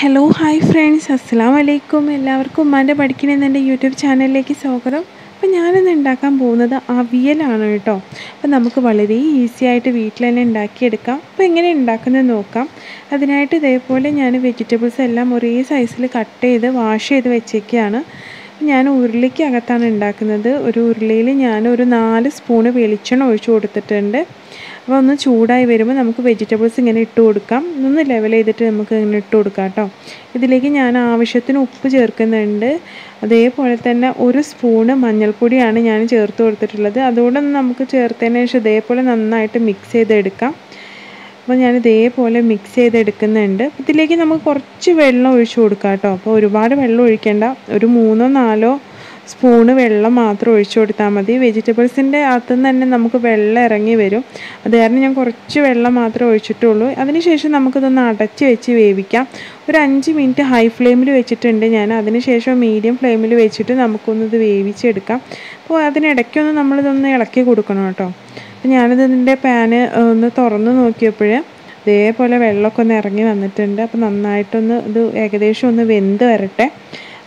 Hello hi friends, അസ്സലാമു അലൈക്കും. എല്ലാവർക്കും ഉമ്മാൻ്റെ പഠിക്കണമെന്നെ യൂട്യൂബ് ചാനലിലേക്ക് സ്വാഗതം. അപ്പോൾ ഞാനിന്ന് ഉണ്ടാക്കാൻ പോകുന്നത് അവിയലാണ് കേട്ടോ. അപ്പോൾ നമുക്ക് വളരെ ഈസി ആയിട്ട് വീട്ടിൽ തന്നെ ഉണ്ടാക്കിയെടുക്കാം. അപ്പോൾ എങ്ങനെ ഉണ്ടാക്കുന്നത് നോക്കാം. അതിനായിട്ട് ഇതേപോലെ ഞാൻ വെജിറ്റബിൾസ് എല്ലാം ഒരേ സൈസിൽ കട്ട് ചെയ്ത് വാഷ് ചെയ്ത് വെച്ചേക്കുകയാണ്. ഞാൻ ഉരുളിക്ക് അകത്താണ് ഉണ്ടാക്കുന്നത്. ഒരു ഉരുളിയിൽ ഞാൻ ഒരു 4 സ്പൂണ് വെളിച്ചെണ്ണ ഒഴിച്ചു കൊടുത്തിട്ടുണ്ട്. അപ്പോൾ ഒന്ന് ചൂടായി വരുമ്പോൾ നമുക്ക് വെജിറ്റബിൾസ് ഇങ്ങനെ ഇട്ട് കൊടുക്കാം. ഒന്ന് ലെവൽ ചെയ്തിട്ട് നമുക്ക് ഇങ്ങനെ ഇട്ട് കൊടുക്കാം കേട്ടോ. ഇതിലേക്ക് ഞാൻ ആവശ്യത്തിന് ഉപ്പ് ചേർക്കുന്നുണ്ട്. അതേപോലെ തന്നെ 1 സ്പൂണ് മഞ്ഞൾപ്പൊടിയാണ് ഞാൻ ചേർത്ത് കൊടുത്തിട്ടുള്ളത്. അതുകൂടെ നമുക്ക് ചേർത്തതിന് ശേഷം ഇതേപോലെ നന്നായിട്ട് മിക്സ് ചെയ്തെടുക്കാം. അപ്പോൾ ഞാൻ ഇതേപോലെ മിക്സ് ചെയ്തെടുക്കുന്നുണ്ട്. ഇതിലേക്ക് നമുക്ക് കുറച്ച് വെള്ളം ഒഴിച്ചു കൊടുക്കാം കേട്ടോ. അപ്പോൾ ഒരുപാട് വെള്ളം ഒഴിക്കേണ്ട, ഒരു 3 or 4 സ്പൂണ് വെള്ളം മാത്രം ഒഴിച്ചു കൊടുത്താൽ മതി. വെജിറ്റബിൾസിൻ്റെ അകത്തുനിന്ന് തന്നെ നമുക്ക് വെള്ളം ഇറങ്ങി വരും. അത് കാരണം ഞാൻ കുറച്ച് വെള്ളം മാത്രമേ ഒഴിച്ചിട്ടുള്ളൂ. അതിനുശേഷം നമുക്കിതൊന്ന് അടച്ച് വെച്ച് വേവിക്കാം. ഒരു 5 മിനിറ്റ് ഹൈ ഫ്ലെയിമിൽ വെച്ചിട്ടുണ്ട് ഞാൻ. അതിനുശേഷം മീഡിയം ഫ്ലെയിമിൽ വെച്ചിട്ട് നമുക്കൊന്നിത് വേവിച്ചെടുക്കാം. അപ്പോൾ അതിനിടയ്ക്കൊന്ന് നമ്മളിതൊന്ന് ഇളക്കി കൊടുക്കണം കേട്ടോ. അപ്പോൾ ഞാനിതിൻ്റെ പാന് ഒന്ന് തുറന്ന് നോക്കിയപ്പോൾ ഇതേപോലെ വെള്ളമൊക്കെ ഒന്ന് ഇറങ്ങി വന്നിട്ടുണ്ട്. അപ്പോൾ നന്നായിട്ടൊന്ന് ഇത് ഏകദേശം ഒന്ന് വെന്ത് വരട്ടെ.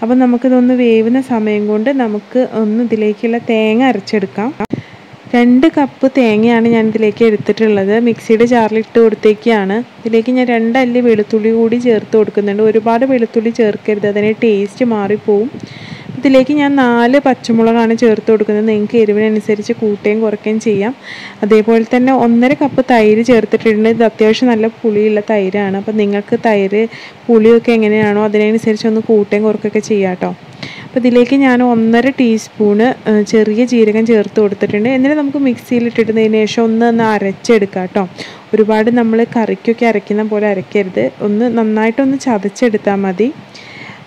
അപ്പോൾ നമുക്കിതൊന്ന് വേവുന്ന സമയം കൊണ്ട് നമുക്ക് ഒന്ന് ഇതിലേക്കുള്ള തേങ്ങ അരച്ചെടുക്കാം. 2 കപ്പ് തേങ്ങയാണ് ഞാൻ ഇതിലേക്ക് എടുത്തിട്ടുള്ളത്. മിക്സിയുടെ ജാറിലിട്ട് കൊടുത്തേക്കാണ്. ഇതിലേക്ക് ഞാൻ 2 അല്ലി വെളുത്തുള്ളി കൂടി ചേർത്ത് കൊടുക്കുന്നുണ്ട്. ഒരുപാട് വെളുത്തുള്ളി ചേർക്കരുത്, അതിന് ടേസ്റ്റ് മാറിപ്പോവും. ഇതിലേക്ക് ഞാൻ 4 പച്ചമുളകാണ് ചേർത്ത് കൊടുക്കുന്നത്. നിങ്ങൾക്ക് എരിവിനനുസരിച്ച് കൂട്ടുകയും കുറയ്ക്കുകയും ചെയ്യാം. അതേപോലെ തന്നെ 1.5 കപ്പ് തൈര് ചേർത്തിട്ടുണ്ട്. ഇത് അത്യാവശ്യം നല്ല പുളിയുള്ള തൈരാണ്. അപ്പം നിങ്ങൾക്ക് തൈര് പുളിയൊക്കെ എങ്ങനെയാണോ അതിനനുസരിച്ച് ഒന്ന് കൂട്ടുകയും കുറയ്ക്കുകയൊക്കെ ചെയ്യാം കേട്ടോ. അപ്പോൾ ഇതിലേക്ക് ഞാൻ 1.5 ടീസ്പൂണ് ചെറിയ ജീരകം ചേർത്ത് കൊടുത്തിട്ടുണ്ട്. എന്നിട്ട് നമുക്ക് മിക്സിയിലിട്ടിട്ടതിന് ശേഷം ഒന്ന് അരച്ചെടുക്കാം കേട്ടോ. ഒരുപാട് നമ്മൾ കറിക്കൊക്കെ അരയ്ക്കുന്ന പോലെ അരയ്ക്കരുത്, ഒന്ന് നന്നായിട്ടൊന്ന് ചതച്ചെടുത്താൽ മതി.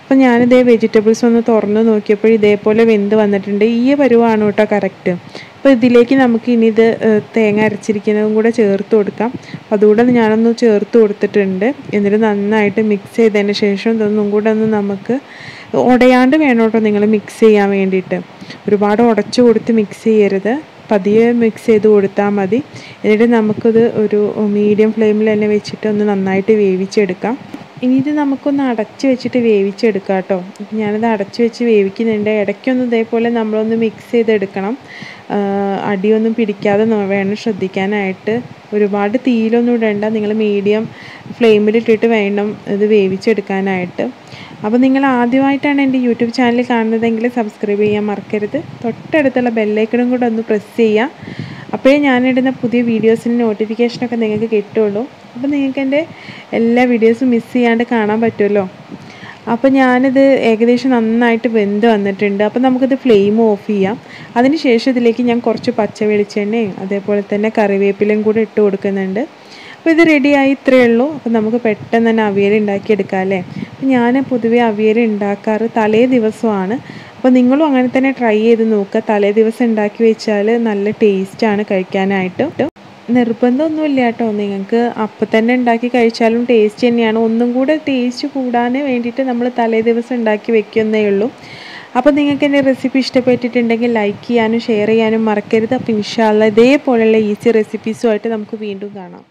അപ്പം ഞാനിതേ വെജിറ്റബിൾസ് ഒന്ന് തുറന്ന് നോക്കിയപ്പോൾ ഇതേപോലെ വെന്ത് വന്നിട്ടുണ്ട്. ഈ പരുവാണ് കേട്ടോ കറക്റ്റ്. അപ്പോൾ ഇതിലേക്ക് നമുക്ക് ഇനി ഇത് തേങ്ങ അരച്ചിരിക്കുന്നതും കൂടെ ചേർത്ത് കൊടുക്കാം. അതുകൂടെ ഞാനൊന്ന് ചേർത്ത് കൊടുത്തിട്ടുണ്ട്. എന്നിട്ട് നന്നായിട്ട് മിക്സ് ചെയ്തതിന് ശേഷം ഇതൊന്നും കൂടെ ഒന്ന് നമുക്ക് ഉടയാണ്ട് വേണം കേട്ടോ നിങ്ങൾ മിക്സ് ചെയ്യാൻ വേണ്ടിയിട്ട്. ഒരുപാട് ഉടച്ചു കൊടുത്ത് മിക്സ് ചെയ്യരുത്, പതിയെ മിക്സ് ചെയ്ത് കൊടുത്താൽ മതി. എന്നിട്ട് നമുക്കിത് ഒരു മീഡിയം ഫ്ലെയിമിൽ തന്നെ വെച്ചിട്ട് ഒന്ന് നന്നായിട്ട് വേവിച്ചെടുക്കാം. ഇനി ഇത് നമുക്കൊന്ന് അടച്ച് വെച്ചിട്ട് വേവിച്ചെടുക്കാം കേട്ടോ. ഞാനത് അടച്ച് വെച്ച് വേവിക്കുന്നുണ്ട്. ഇടയ്ക്കൊന്ന് ഇതേപോലെ നമ്മളൊന്ന് മിക്സ് ചെയ്തെടുക്കണം. അടിയൊന്നും പിടിക്കാതെ വേണം ശ്രദ്ധിക്കാനായിട്ട്. ഒരുപാട് തീയിലൊന്നും ഇടണ്ട, നിങ്ങൾ മീഡിയം ഫ്ലെയിമിലിട്ടിട്ട് വേണം ഇത് വേവിച്ചെടുക്കാനായിട്ട്. അപ്പോൾ നിങ്ങൾ ആദ്യമായിട്ടാണ് എൻ്റെ യൂട്യൂബ് ചാനൽ കാണുന്നതെങ്കിൽ സബ്സ്ക്രൈബ് ചെയ്യാൻ മറക്കരുത്. തൊട്ടടുത്തുള്ള ബെല്ലൈക്കണും കൂടെ ഒന്ന് പ്രസ് ചെയ്യുക. അപ്പോഴേ ഞാനിടുന്ന പുതിയ വീഡിയോസിന് നോട്ടിഫിക്കേഷനൊക്കെ നിങ്ങൾക്ക് കിട്ടുള്ളൂ. അപ്പോൾ നിങ്ങൾക്ക് എൻ്റെ എല്ലാ വീഡിയോസും മിസ് ചെയ്യാണ്ട് കാണാൻ പറ്റുമല്ലോ. അപ്പോൾ ഞാനിത് ഏകദേശം നന്നായിട്ട് വെന്ത് വന്നിട്ടുണ്ട്. അപ്പോൾ നമുക്കിത് ഫ്ലെയിം ഓഫ് ചെയ്യാം. അതിനുശേഷം ഇതിലേക്ക് ഞാൻ കുറച്ച് പച്ച വെളിച്ചെണ്ണയും അതേപോലെ തന്നെ കറിവേപ്പിലയും കൂടെ ഇട്ട് കൊടുക്കുന്നുണ്ട്. അപ്പോൾ ഇത് റെഡിയായി, ഇത്രയേ ഉള്ളൂ. അപ്പോൾ നമുക്ക് പെട്ടെന്ന് തന്നെ അവിയൽ ഉണ്ടാക്കിയെടുക്കാം അല്ലേ. അപ്പോൾ ഞാൻ പൊതുവേ അവിയൽ ഉണ്ടാക്കാറ് തലേ ദിവസമാണ്. അപ്പോൾ നിങ്ങളും അങ്ങനെ തന്നെ ട്രൈ ചെയ്ത് നോക്കുക. തലേ ദിവസം ഉണ്ടാക്കി വെച്ചാൽ നല്ല ടേസ്റ്റാണ് കഴിക്കാനായിട്ട്. നിർബന്ധമൊന്നുമില്ല കേട്ടോ, നിങ്ങൾക്ക് അപ്പം തന്നെ ഉണ്ടാക്കി കഴിച്ചാലും ടേസ്റ്റ് തന്നെയാണ്. ഒന്നും കൂടെ ടേസ്റ്റ് കൂടാൻ വേണ്ടിയിട്ട് നമ്മൾ തലേ ദിവസം ഉണ്ടാക്കി വെക്കുന്നേ ഉള്ളൂ. അപ്പോൾ നിങ്ങൾക്ക് എൻ്റെ റെസിപ്പി ഇഷ്ടപ്പെട്ടിട്ടുണ്ടെങ്കിൽ ലൈക്ക് ചെയ്യാനും ഷെയർ ചെയ്യാനും മറക്കരുത്. അപ്പോൾ ഇൻഷാ അല്ലാഹ് ഇതേപോലെയുള്ള ഈസി റെസിപ്പീസുമായിട്ട് നമുക്ക് വീണ്ടും കാണാം.